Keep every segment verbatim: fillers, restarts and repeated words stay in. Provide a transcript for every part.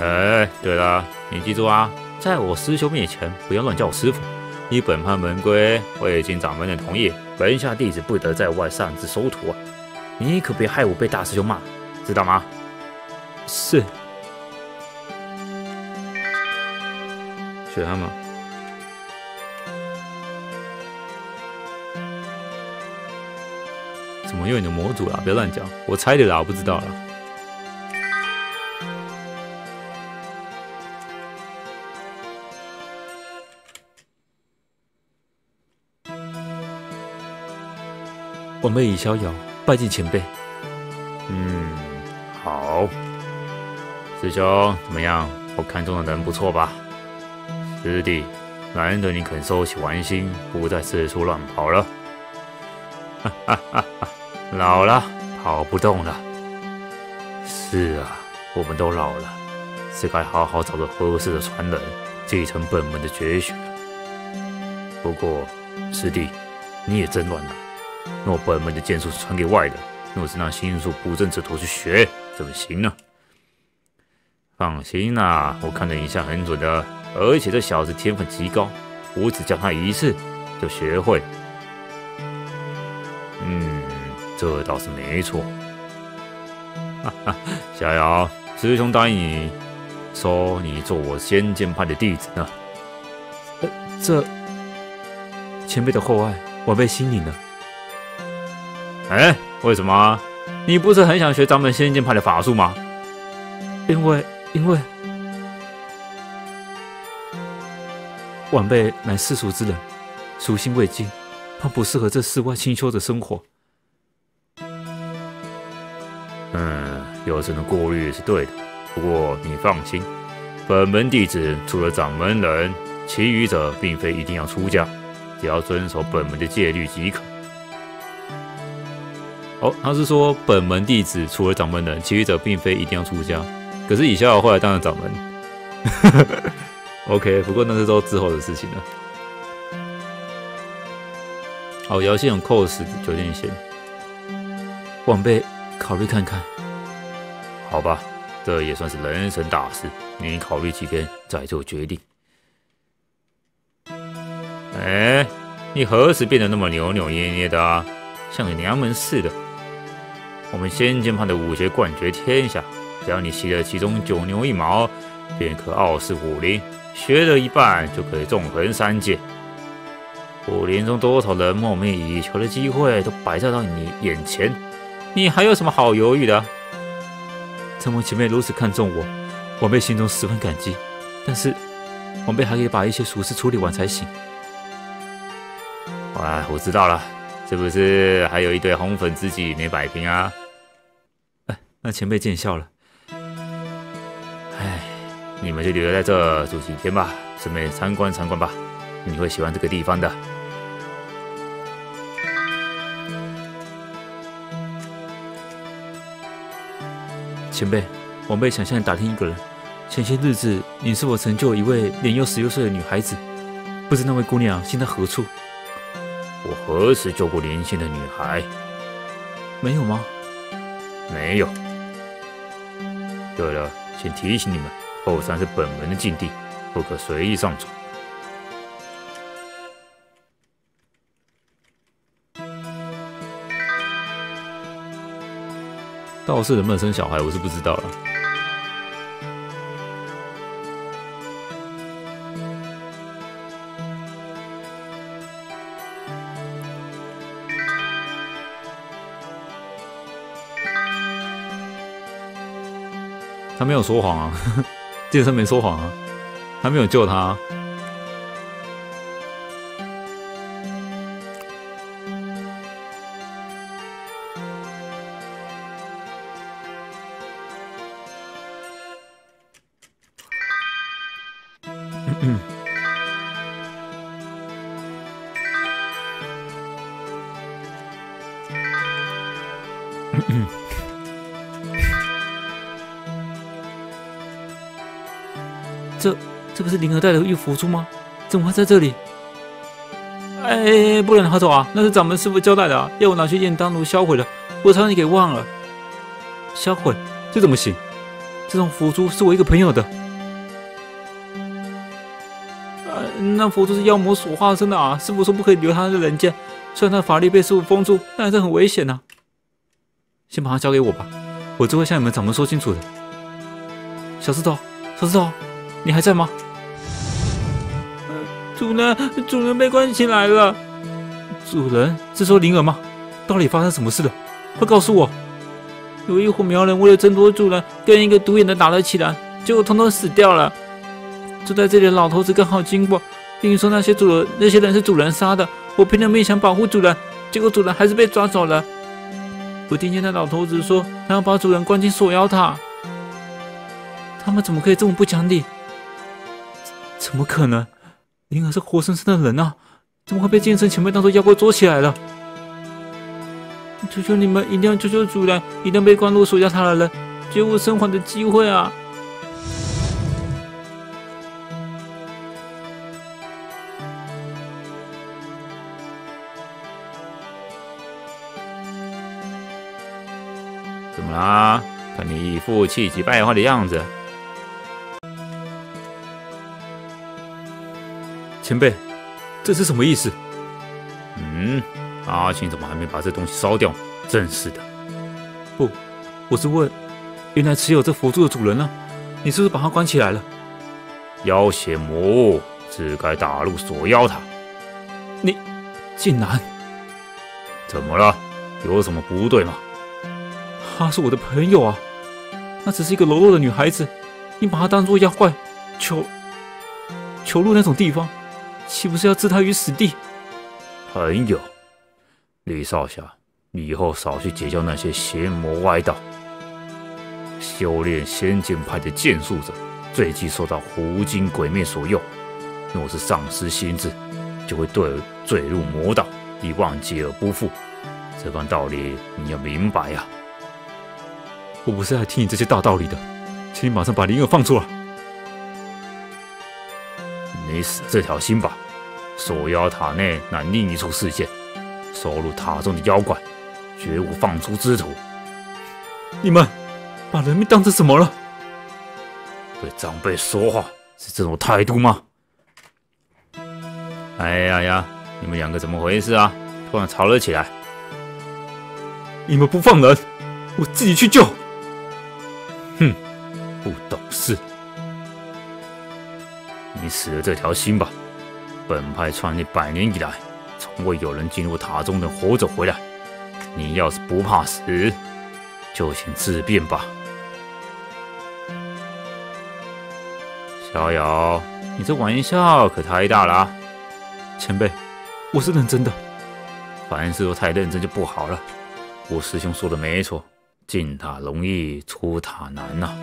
哎，对了，你记住啊，在我师兄面前不要乱叫我师傅。依本派门规，未经掌门的同意，门下弟子不得在外擅自收徒啊！你可别害我被大师兄骂，知道吗？是。雪蛤蟆。 怎么有你的模组啦？不要乱讲，我猜的啦，我不知道啦。晚辈已逍遥，拜见前辈。嗯，好。师兄怎么样？我看中的人不错吧？师弟，难得你肯收起玩心，不再四处乱跑了。哈哈哈哈。 老了，跑不动了。是啊，我们都老了，是该好好找个合适的传人，继承本门的绝学。不过，师弟，你也真乱来。若本门的剑术传给外人，若是那心术不正之徒去学，怎么行呢？放心啦、啊，我看的影像很准的，而且这小子天分极高，我只教他一次就学会。嗯。 这倒是没错，哈哈，逍遥，师兄答应你，收你做我仙剑派的弟子呢。呃，这前辈的厚爱，晚辈心领了。哎，为什么？你不是很想学咱们仙剑派的法术吗？因为，因为晚辈乃世俗之人，属性未尽，怕不适合这世外清修的生活。 嗯，有这种顾虑是对的。不过你放心，本门弟子除了掌门人，其余者并非一定要出家，只要遵守本门的戒律即可。哦，他是说本门弟子除了掌门人，其余者并非一定要出家。可是以逍遥后来当了掌门。OK， 不过那是都之后的事情了。哦，姚信勇扣死九天仙，晚辈。 考虑看看，好吧，这也算是人生大事。你考虑几天再做决定。哎，你何时变得那么扭扭捏捏的啊？像个娘们似的。我们仙剑派的武学冠绝天下，只要你习得其中九牛一毛，便可傲视武林；学了一半，就可以纵横三界。武林中多少人梦寐以求的机会都摆在到你眼前。 你还有什么好犹豫的、啊？承蒙前辈如此看重我，晚辈心中十分感激。但是，晚辈还可以把一些俗事处理完才行。哎，我知道了，是不是还有一堆红粉知己没摆平啊？哎，那前辈见笑了。哎，你们就留在这住几天吧，顺便参观参观吧，你会喜欢这个地方的。 前辈，晚辈想向你打听一个人。前些日子，你是我成就一位年幼十六岁的女孩子，不知那位姑娘现在何处？我何时救过年轻的女孩？没有吗？没有。对了，先提醒你们，后山是本门的禁地，不可随意上走。道士能不能生小孩，我是不知道了。他没有说谎啊，剑圣没说谎啊，他没有救他、啊。 这这不是灵儿带的玉佛珠吗？怎么会在这里？哎，不能拿走啊！那是掌门师傅交代的啊，要我拿去炼丹炉销毁的，我差点给忘了。销毁？这怎么行？这种佛珠是我一个朋友的。呃，那佛珠是妖魔所化身的啊！师傅说不可以留他在人间，虽然他法力被师傅封住，但还是很危险啊。先把它交给我吧，我就会向你们掌门说清楚的。小石头，小石头，你还在吗？呃、主人，主人被关起来了。主人，是说灵儿吗？到底发生什么事了？快告诉我！ 有一伙苗人为了争夺主人，跟一个独眼的打了起来，结果统统死掉了。就在这里的老头子刚好经过，并说那些主人那些人是主人杀的。我拼了命想保护主人，结果主人还是被抓走了。我听见那老头子说，他要把主人关进锁妖塔。他们怎么可以这么不讲理？怎么可能？灵儿是活生生的人啊，怎么会被剑圣前辈当作妖怪捉起来了？ 求求你们，一定要救救主人！一定被关入锁妖塔的人，绝无生还的机会啊！怎么啦？看你一副气急败坏的样子。前辈，这是什么意思？嗯。 阿青怎么还没把这东西烧掉？真是的！不，我是问，原来持有这佛珠的主人呢、啊？你是不是把他关起来了？妖邪魔物，只该打入锁妖塔。你竟然……怎么了？有什么不对吗？她是我的朋友啊，那只是一个柔弱的女孩子，你把她当作妖怪囚囚入那种地方，岂不是要置她于死地？朋友。 李少侠，你以后少去结交那些邪魔歪道。修炼仙剑派的剑术者，最忌受到狐精鬼魅所诱。若是丧失心智，就会对坠入魔道，一望劫而不复。这番道理你要明白呀、啊！我不是来听你这些大道理的，请你马上把灵儿放出来。你死这条心吧！锁妖塔内乃另一处世界。 收入塔中的妖怪，绝无放出之途。你们把人命当成什么了？对长辈说话是这种态度吗？哎呀呀！你们两个怎么回事啊？突然吵了起来。你们不放人，我自己去救。哼，不懂事。你死了这条心吧。本派创立百年以来。 从未有人进入塔中能活着回来。你要是不怕死，就请自便吧。逍遥，你这玩笑可太大了啊！前辈，我是认真的。凡事都太认真就不好了。我师兄说的没错，进塔容易出塔难呐、啊。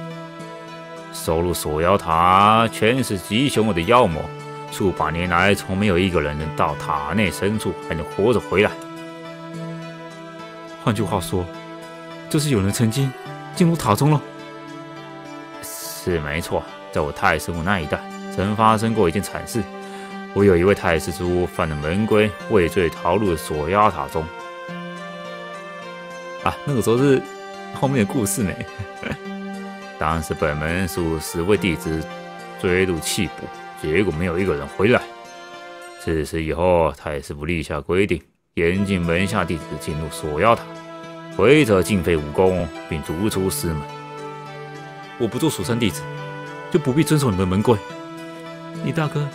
收入锁妖塔全是极凶恶的妖魔。 数百年来，从没有一个人能到塔内深处还能活着回来。换句话说，就是有人曾经进入塔中了。是没错，在我太师府那一带，曾发生过一件惨事。我有一位太师叔犯了门规，畏罪逃入了锁妖塔中。啊，那个时候是后面的故事呢。当时本门数十位弟子追入弃捕。 结果没有一个人回来。自此以后，太师府立下规定，严禁门下弟子进入锁妖塔，违者尽废武功，并逐出师门。我不做蜀山弟子，就不必遵守你们门规。李大哥，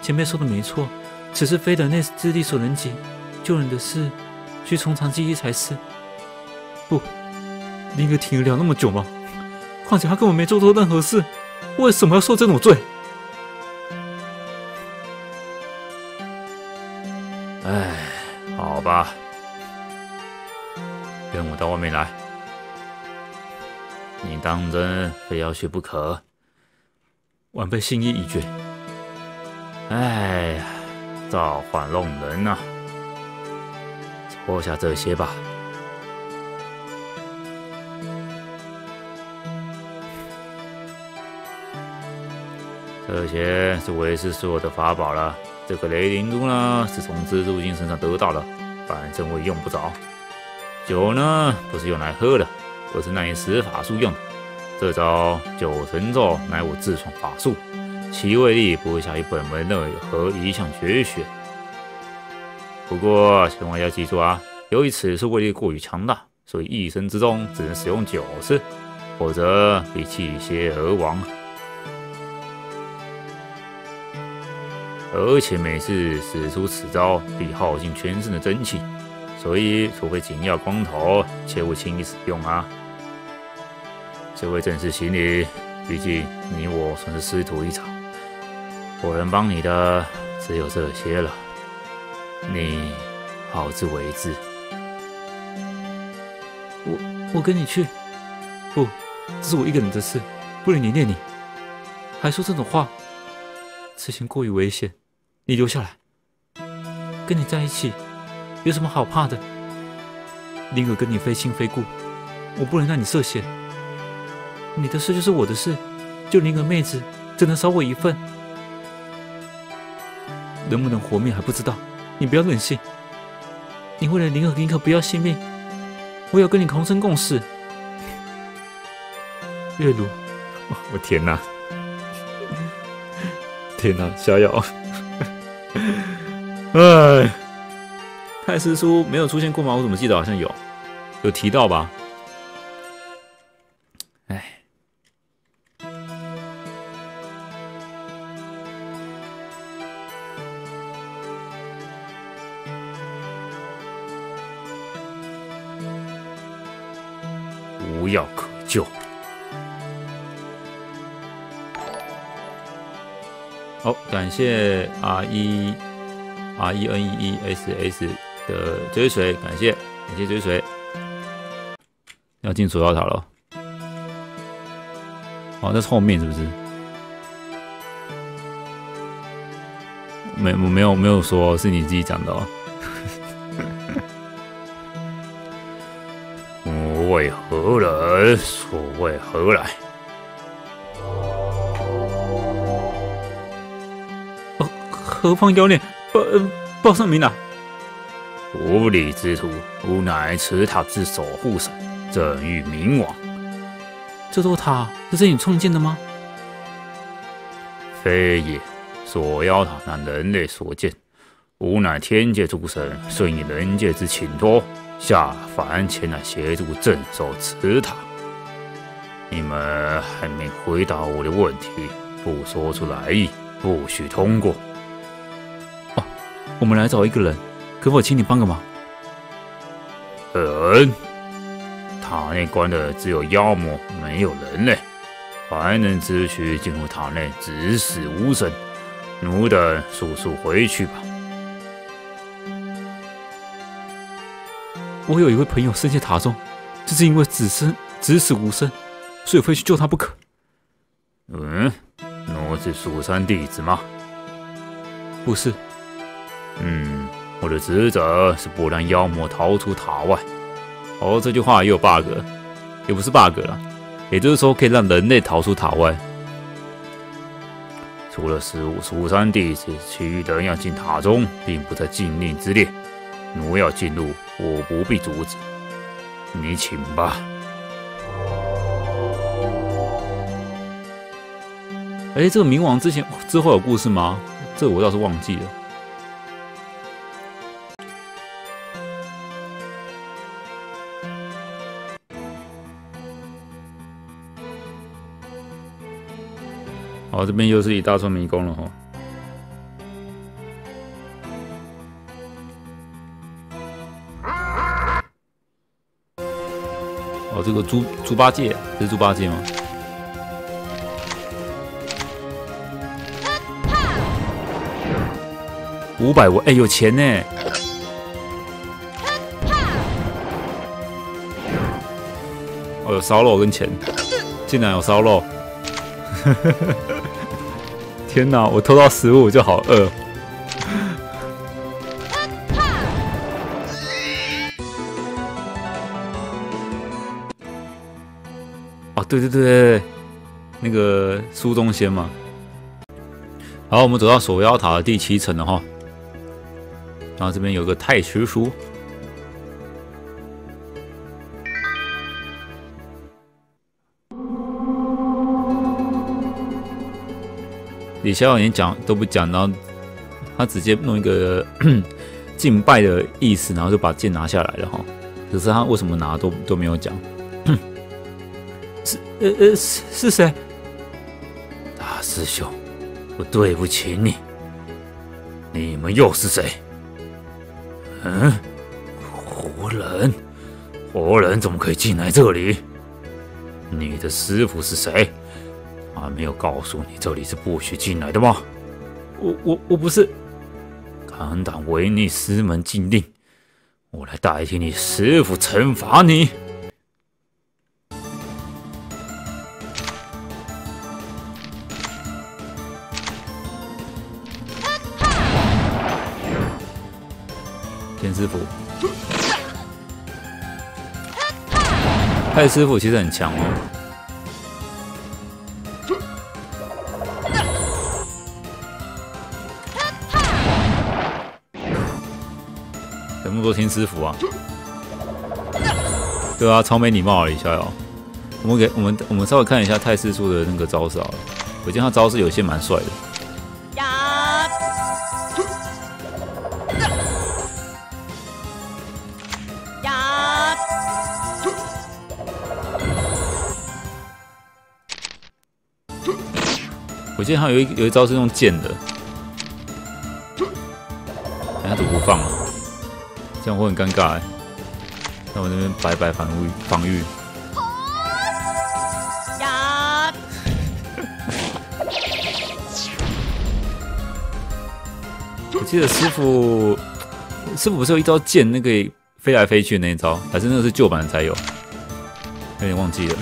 前辈说的没错，此事非人类之力所能及，救人的事，需从长计议才是。不，林哥挺得了那么久吗？况且他根本没做错任何事，为什么要受这种罪？ 哎，好吧，跟我到外面来。你当真非要去不可？晚辈心意已决。哎呀，造化弄人呐！脱下这些吧。这些是为师所有的法宝了。 这个雷灵珠呢，是从蜘蛛精身上得到的，反正我也用不着。酒呢，不是用来喝的，而是那些施法术用的。这招九神咒乃我自创法术，其威力不会小于本门内和一项绝学。不过千万要记住啊，由于此术威力过于强大，所以一生之中只能使用九次，否则必气血而亡。而且每次使出此招必耗尽全身的真气，所以除非紧要关头，切勿轻易使用啊。 这位正式行礼，毕竟你我算是师徒一场，我能帮你的只有这些了，你好自为之。我我跟你去，不，这是我一个人的事，不能连累你。还说这种话，此行过于危险，你留下来。跟你在一起，有什么好怕的？宁可跟你非亲非故，我不能让你涉险。 你的事就是我的事，就你个妹子，只能少我一份。能不能活命还不知道，你不要任性。你为了宁可宁可不要性命，我要跟你同生共死。月如，我天哪，天哪，逍遥，哎，太师叔没有出现过吗？我怎么记得好像有，有提到吧？ 无药可救。好，感谢 R E R E N E E S S 的追随，感谢感谢追随。要进主妖塔了。哦，那是后面是不是？没，我没有没有说，是你自己讲的哦。 为何人？所谓何来？何何方妖孽？报报圣名啊！无礼之徒，吾乃此塔之守护神，正欲冥王。这座塔是自己创建的吗？非也，锁妖塔乃人类所建，吾乃天界诸神，顺应人界之请托。 下凡前来协助镇守此塔，你们还没回答我的问题，不说出来意，不许通过。哦，我们来找一个人，可否请你帮个忙？人？塔内关的只有妖魔，没有人类。凡人只需进入塔内，直死无生。奴等速速回去吧。 我有一位朋友身陷塔中，这是因为只生只死无生，所以非去救他不可。嗯，我是蜀山弟子吗？不是。嗯，我的职责是不让妖魔逃出塔外。哦，这句话也有 bug， 也不是 bug 啦，也就是说可以让人类逃出塔外。除了蜀蜀山弟子，其余人要进塔中，并不在禁令之列。 奴要进入，我不必阻止，你请吧。哎，这个冥王之前之后有故事吗？这我倒是忘记了。好，这边又是一大串迷宫了哈。 哦，这个猪猪八戒，这是猪八戒吗？五百文，哎，有钱呢！哦，有烧肉跟钱，竟然有烧肉！天哪，我偷到食物就好饿。 对对对，那个苏东仙嘛。好，我们走到锁妖塔的第七层了哈。然后这边有个太师书。李逍遥连讲都不讲，然后他直接弄一个敬拜的意思，然后就把剑拿下来了哈。可是他为什么拿都都没有讲？是呃呃是是谁？大师兄，我对不起你。你们又是谁？嗯，活人，活人怎么可以进来这里？你的师父是谁？他没有告诉你这里是不许进来的吗？我我我不是，敢胆违逆师门禁令，我来代替你师父惩罚你。田师傅，太师傅其实很强哦。 多听师傅啊，对啊，超没礼貌了，逍遥。我们给我们我们稍微看一下太师叔的那个招式好了，我见他招式有些蛮帅的。我记得他有一有一招是用剑的，哎，他怎么不放啊？ 这样会很尴尬哎，那我这边白白防御防御，我记得师傅师傅不是有一招剑那个飞来飞去的那一招，还是那个是旧版才有，有点忘记了。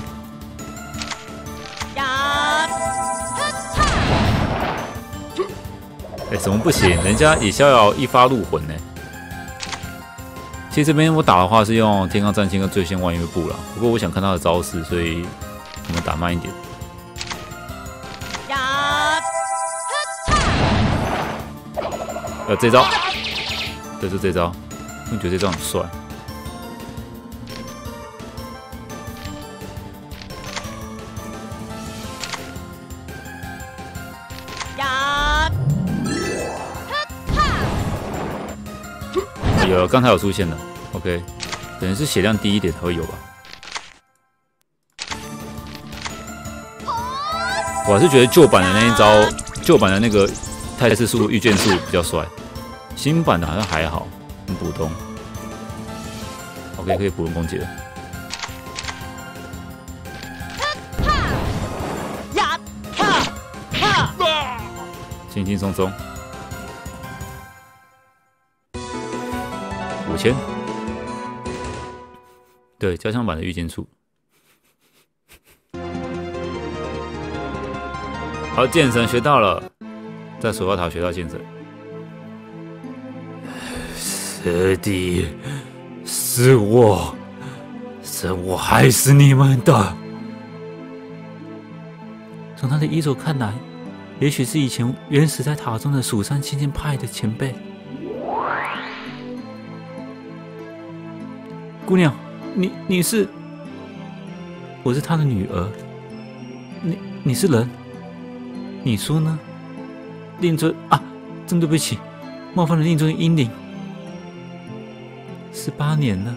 哎，怎么不行？人家也逍遥一发入魂呢。 其实这边我打的话是用天罡战星跟醉仙万月步啦，不过我想看他的招式，所以我们打慢一点。呃，这招，对，就这招，我觉得这招很帅。有，刚才有出现的 ，OK， 可能是血量低一点才会有吧。我还是觉得旧版的那一招，旧版的那个太师术、御剑术比较帅，新版的好像还好，很普通。OK， 可以普通攻击了。轻轻松松。 五千，对，加强版的御剑术。好，剑神学到了，在守妖塔学到剑神。师弟，是我，是我害死你们的。从他的衣着看来，也许是以前原始在塔中的蜀山青剑派的前辈。 姑娘，你你是？我是他的女儿。你你是人？你说呢？令尊啊，真对不起，冒犯了令尊英灵。十八年了，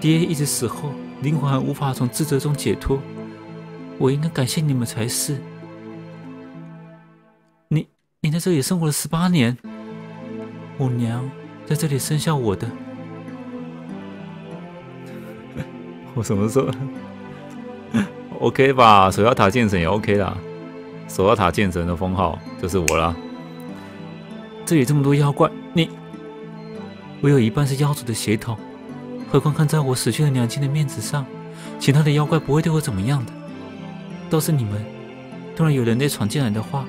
爹一直死后，灵魂还无法从自责中解脱。我应该感谢你们才是。你你在这里生活了十八年，我娘在这里生下我的。 我什么时候 ？OK 吧，守妖塔剑神也 OK 啦。守妖塔剑神的封号就是我啦。这里这么多妖怪，你……我有一半是妖族的血统，何况看在我死去的娘亲的面子上，其他的妖怪不会对我怎么样的。倒是你们，突然有人类闯进来的话，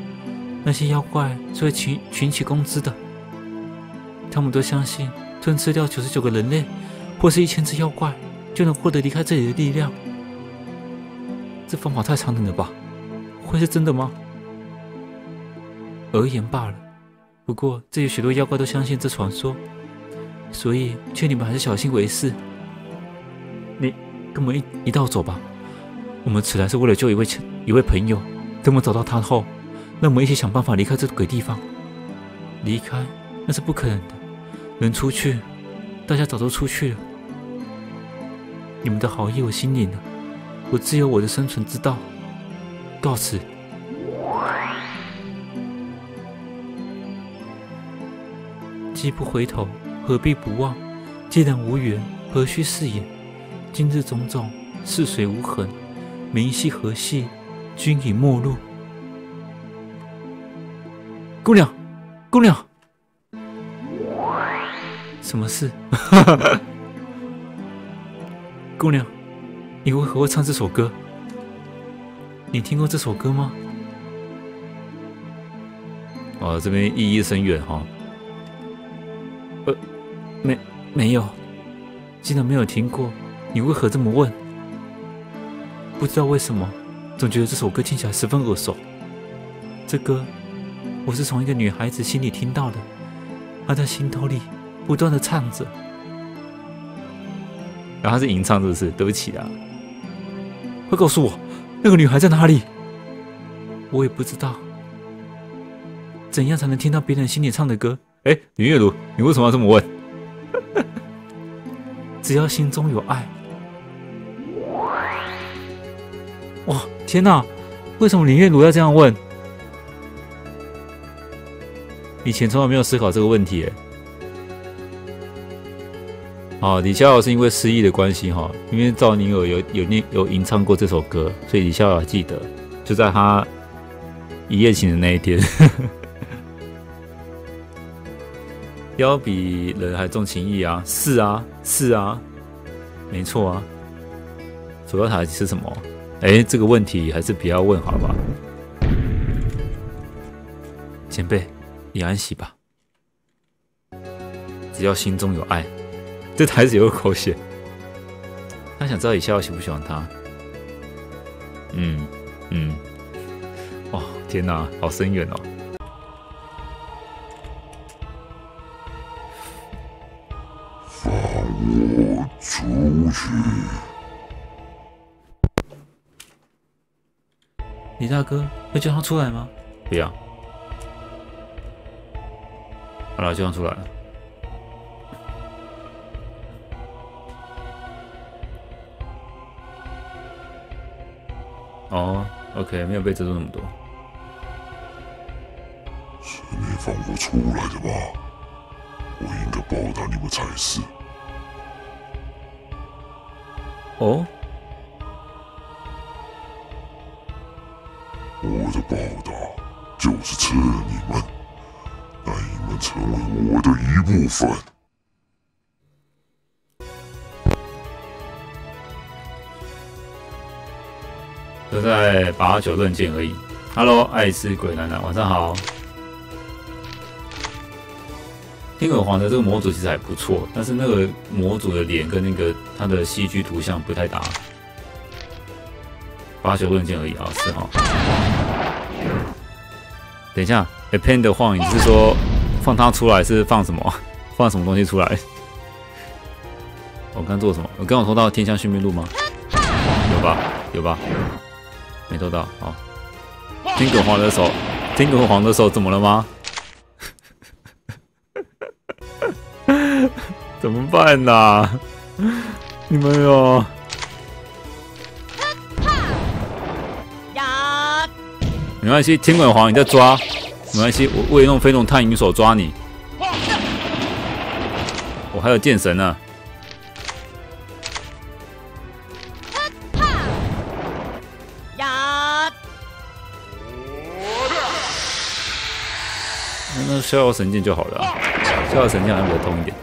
那些妖怪是会群群起攻之的。他们都相信吞吃掉九十九个人类，或是一千只妖怪。 就能获得离开这里的力量，这方法太残忍了吧？会是真的吗？而言罢了。不过这里许多妖怪都相信这传说，所以劝你们还是小心为是。你跟我们一一道走吧。我们此来是为了救一位一位朋友。等我们找到他后，让我们一起想办法离开这个鬼地方。离开那是不可能的，能出去，大家早都出去了。你们的好意我心领了，我自有我的生存之道。告辞。 既不回头，何必不忘？既然无缘，何须誓言？今日种种，似水无痕。明夕何夕，君已陌路。姑娘，姑娘，什么事？姑娘，你为何会唱这首歌？你听过这首歌吗？哦，这边意义深远哈。 呃，没，没有，竟然没有听过，你为何这么问？不知道为什么，总觉得这首歌听起来十分耳熟。这歌，我是从一个女孩子心里听到的，她在心头里不断的唱着。然后她是吟唱，是不是？对不起啊！快告诉我，那个女孩在哪里？我也不知道，怎样才能听到别人心里唱的歌？ 哎，林月如，你为什么要这么问？只要心中有爱。哇，天哪！为什么林月如要这样问？以前从来没有思考这个问题。哎，哦，李逍遥是因为失忆的关系哈，因为赵宁儿有有念有吟唱过这首歌，所以李逍遥记得，就在他一夜情的那一天。妖比人还重情义啊！是啊，是啊，没错啊。主要塔是什么？哎，这个问题还是不要问好吧。前辈，你安息吧。只要心中有爱，这台词有口血。他想知道李逍遥喜不喜欢他。嗯嗯。哇，天哪，好深远哦。 我出去。李大哥，要叫他出来吗？不要。好了，叫他出来了。哦 ，OK， 没有被遮住那么多。是你放我出来的吧？我应该报答你们才是。 哦，我的报答就是吃了你们，让你们成为我的一部分。都在把酒论剑而已。Hello， 爱吃鬼奶奶，晚上好。天鬼皇的这个模组其实还不错，但是那个模组的脸跟那个他的戏剧图像不太搭。八九论剑而已啊，四号。等一下 ，Append 的晃，你是说放他出来是放什么？放什么东西出来？我刚做什么？我刚有偷到天香续命录吗？有吧，有吧，没偷到。好，天鬼皇的手，天鬼皇的手怎么了吗？ 怎么办呐、啊？你们哟！没关系，天鬼皇你在抓，没关系，我为弄飞龙探影手抓你。我还有剑神呢、啊。那逍遥神剑就好了、啊，逍遥神剑好像比较痛一点。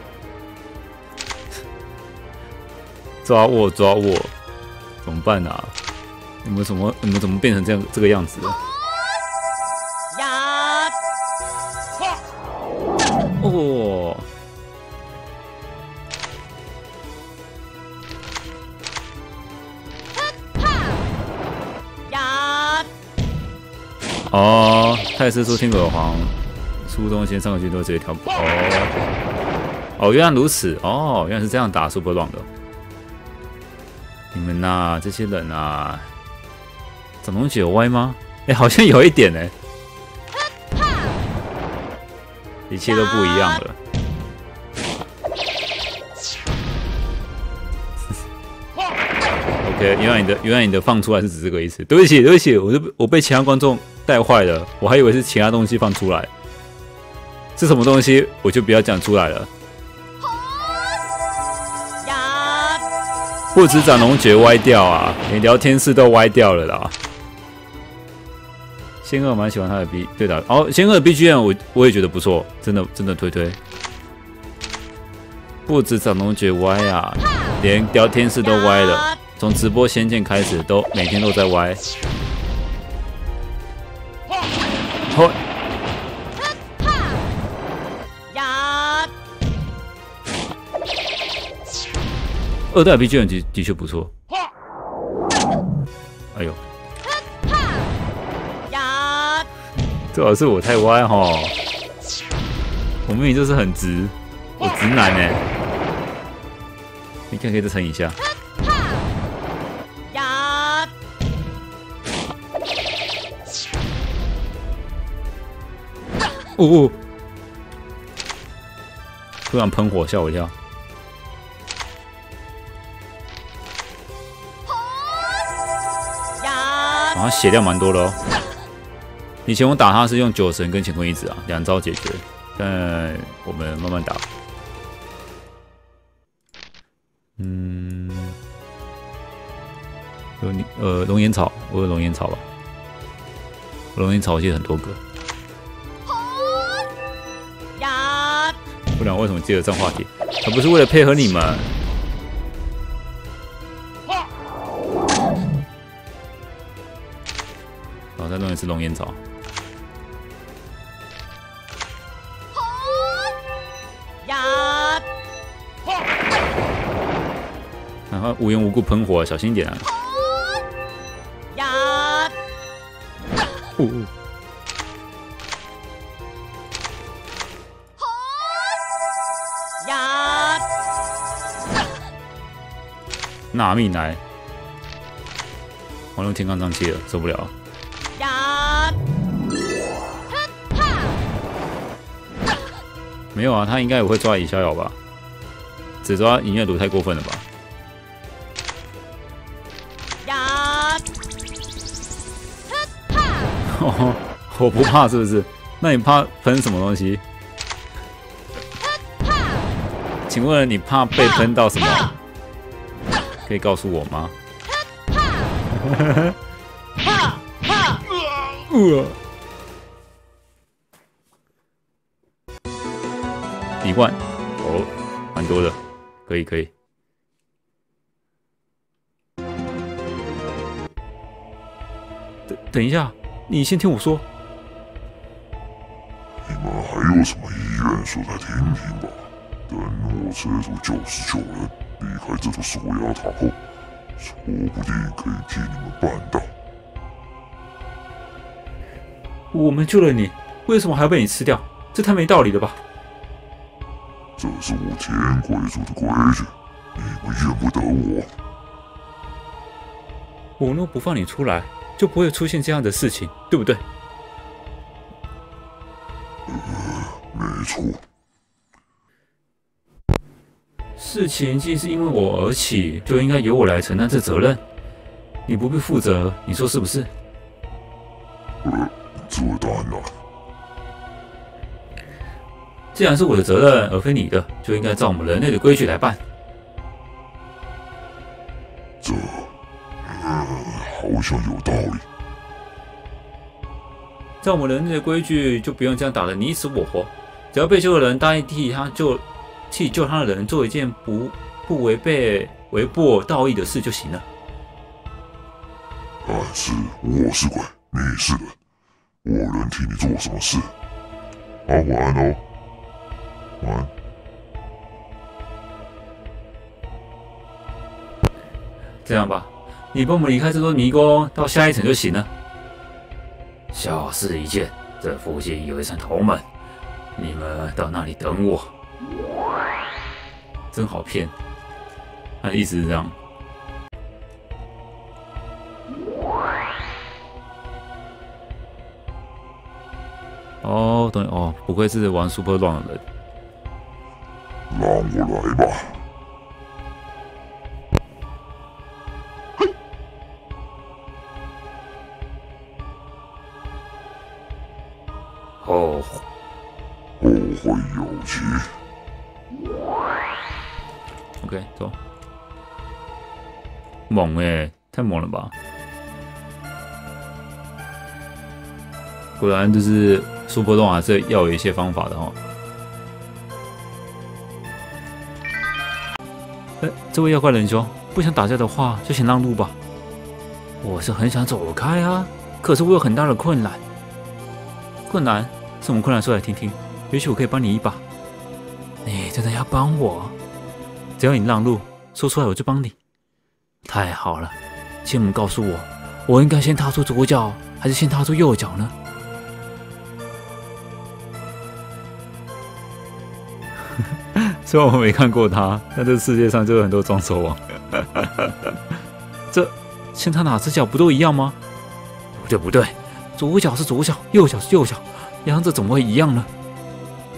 抓握抓握，怎么办啊？你们怎么你们怎么变成这样这个样子的？哦，哦，太师出天狗皇，苏东先上个军都直接跳步。哦，哦，原来如此，哦，原来是这样打 Super Long 的。 你们呐、啊，这些人啊，长龙姐有歪吗？哎、欸，好像有一点哎、欸。一切都不一样了。OK， 原来你的原来你的放出来是指这个意思。对不起，对不起，我是我被其他观众带坏了，我还以为是其他东西放出来。是什么东西，我就不要讲出来了。不止斩龙诀歪掉啊，连聊天室都歪掉了啦。 仙鹤蛮喜欢他的 B 对打哦，仙鹤的 B G M 我我也觉得不错，真的真的推推。不止掌龙诀歪啊，连聊天室都歪了，从直播仙剑开始都每天都在歪。哦、二代 B G M 的的确不错。哎呦。 最好是我太歪哈，我明明就是很直，我直男哎、欸，你看可以再撑一下。呜、哦、突然喷火吓我一跳。好像血量蛮多的哦。 以前我打他是用九神跟乾坤一指啊，两招解决。但我们慢慢打。嗯，有你呃龙眼草，我有龙眼草吧？我龙眼草我记得很多个。不然为什么记得这样话题？而不是为了配合你们。 再弄一次龙眼草。然后无缘无故喷火，小心一点啊！呜！纳命来！我用天罡瘴气了，受不了。 没有啊，他应该也会抓影逍遥吧？只抓影月毒太过分了吧？哦，我不怕是不是？那你怕喷什么东西？请问你怕被喷到什么？可以告诉我吗？呃 一万哦，蛮多的，可以可以。等等一下，你先听我说。你们还有什么遗愿，说来听听吧。等我这组九十九人离开这座锁牙塔后，说不定可以替你们办到。我们救了你，为什么还要被你吃掉？这太没道理了吧！ 这是我天鬼族的规矩，你们怨不得我。我若不放你出来，就不会出现这样的事情，对不对？呃，没错。事情既是因为我而起，就应该由我来承担这责任。你不必负责，你说是不是？呃，这当然。 既然是我的责任，而非你的，就应该照我们人类的规矩来办。这、呃、好像有道理。照我们人类的规矩，就不用这样打得你死我活。只要被救的人答应替他救、替救他的人做一件不不违背、违背道义的事就行了。但是我是鬼，你是人，我能替你做什么事？好，晚安哦。 晚安。这样吧，你帮我们离开这座迷宫，到下一层就行了。小事一件，这附近有一扇铜门，你们到那里等我。真好骗，他一直这样。哦，懂哦，不愧是玩 Super Run 的人。让我来吧。嘿。哦。后会有期。OK， 走。猛哎、欸，太猛了吧！ 果然就是苏波动还是要有一些方法的哈。哎，这位妖怪仁兄，不想打架的话，就请让路吧。我是很想走开啊，可是我有很大的困难。困难？什么困难？说来听听，也许我可以帮你一把。你真的要帮我？只要你让路，说出来我就帮你。太好了，请你们告诉我，我应该先踏出左脚，还是先踏出右脚呢？ 虽然我没看过他，但这世界上就有很多装手王。这先踏哪只脚不都一样吗？不对不对，左脚是左脚，右脚是右脚，两者怎么会一样呢？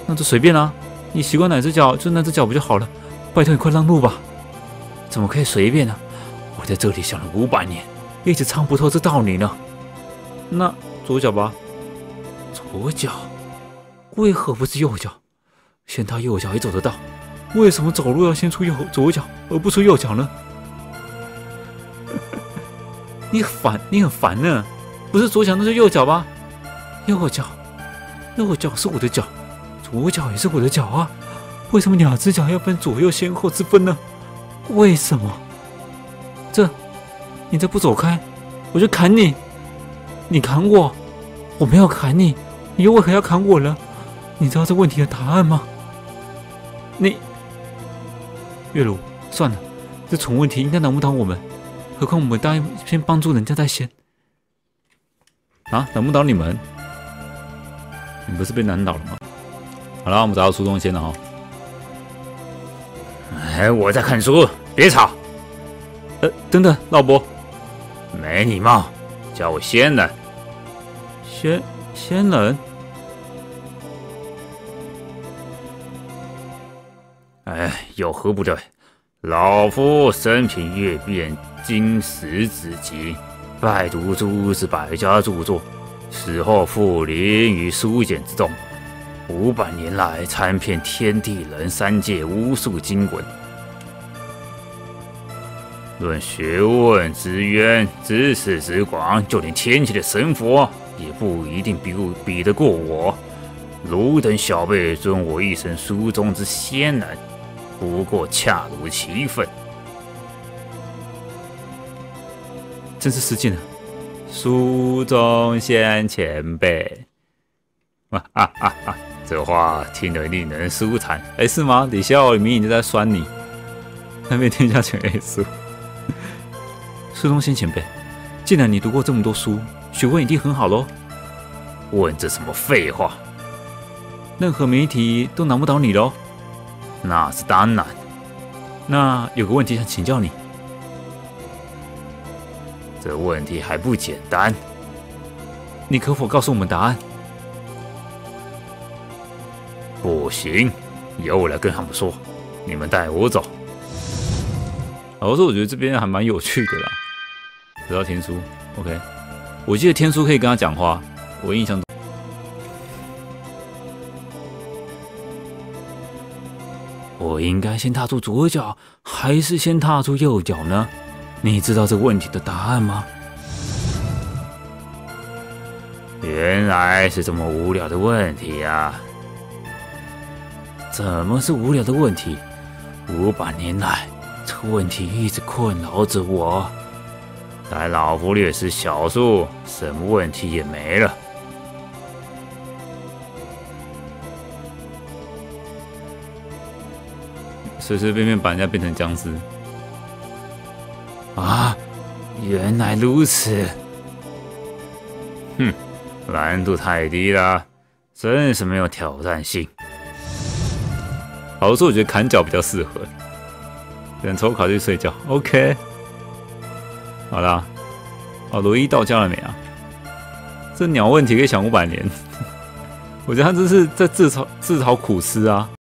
那就随便啦、啊，你习惯哪只脚就那只脚不就好了。拜托你快让路吧！怎么可以随便呢、啊？我在这里想了五百年，一直唱不透这道理呢。那左脚吧，左脚为何不是右脚？ 先踏右脚也走得到，为什么走路要先出右左脚而不出右脚呢？你烦，你很烦呢。不是左脚那就右脚吧？右脚，右脚是我的脚，左脚也是我的脚啊。为什么两只脚要分左右先后之分呢？为什么？这，你再不走开，我就砍你！你砍我，我没有砍你，你又为何要砍我呢？你知道这问题的答案吗？ 你，月如，算了，这蠢问题应该难不倒我们。何况我们答应先帮助人家在先。啊，难不倒你们？你不是被难倒了吗？好了，我们找到书中先了哈。哎，我在看书，别吵。呃，等等，老伯，没礼貌，叫我仙人。仙仙人。 哎，有何不对？老夫生平阅遍经史子集，拜读诸子百家著作，死后复灵于书简之中。五百年来，参遍天地人三界无数经文，论学问之渊、知识之广，就连天界的神佛也不一定比比得过我。汝等小辈尊我一声书中之仙人。 不过恰如其分，真是失敬了，书中仙前辈。哈哈哈哈，这话听得令人舒坦。哎、欸，是吗？李笑明明就在酸你，还没听下全 A 书。书中仙前辈，既然你读过这么多书，学问一定很好喽。问这什么废话？任何谜题都难不倒你喽。 那是当然。那有个问题想请教你，这问题还不简单，你可否告诉我们答案？不行，由我来跟他们说，你们带我走。老实说，我觉得这边还蛮有趣的啦。得到天书 ，OK， 我记得天书可以跟他讲话，我印象中。 我应该先踏出左脚，还是先踏出右脚呢？你知道这问题的答案吗？原来是这么无聊的问题啊！怎么是无聊的问题？五百年来，这个问题一直困扰着我。待老夫略施小术，什么问题也没了。 随随便便把人家变成僵尸啊！原来如此。哼，难度太低了，真是没有挑战性。老实说，我觉得砍脚比较适合。等抽卡去睡觉。OK。好啦，哦，罗伊到家了没啊？这鸟问题可以想五百年。我觉得他真是在自讨自讨苦吃啊。